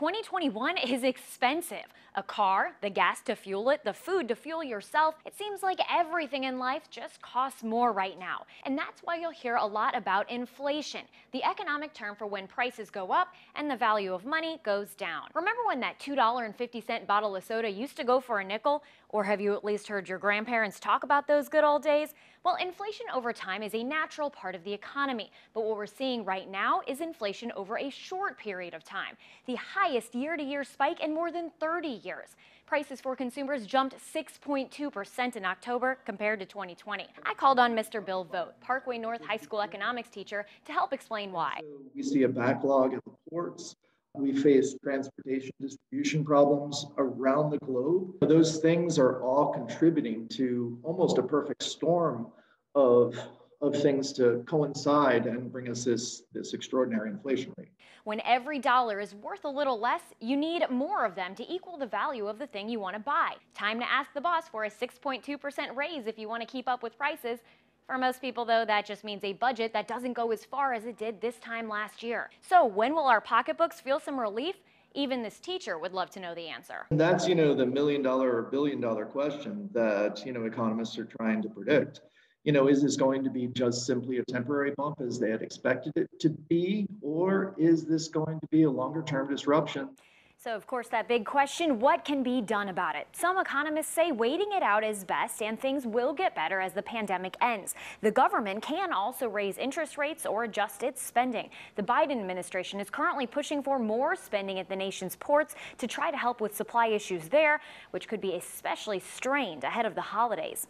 2021 is expensive. A car, the gas to fuel it, the food to fuel yourself. It seems like everything in life just costs more right now. And that's why you'll hear a lot about inflation, the economic term for when prices go up and the value of money goes down. Remember when that $2.50 bottle of soda used to go for a nickel? Or have you at least heard your grandparents talk about those good old days? Well, inflation over time is a natural part of the economy. But what we're seeing right now is inflation over a short period of time, the highest year-to-year spike in more than 30 years. Prices for consumers jumped 6.2% in October compared to 2020. I called on Mr. Bill Vogt, Parkway North High School economics teacher, to help explain why. So we see a backlog in the ports. We face transportation distribution problems around the globe. Those things are all contributing to almost a perfect storm of things to coincide and bring us this extraordinary inflation rate. When every dollar is worth a little less, you need more of them to equal the value of the thing you want to buy. Time to ask the boss for a 6.2% raise if you want to keep up with prices. For most people, though, that just means a budget that doesn't go as far as it did this time last year. So when will our pocketbooks feel some relief? Even this teacher would love to know the answer. And that's, the million-dollar or billion-dollar question that, economists are trying to predict. Is this going to be just simply a temporary bump as they had expected it to be, or is this going to be a longer-term disruption? So, of course, that big question, what can be done about it? Some economists say waiting it out is best and things will get better as the pandemic ends. The government can also raise interest rates or adjust its spending. The Biden administration is currently pushing for more spending at the nation's ports to try to help with supply issues there, which could be especially strained ahead of the holidays.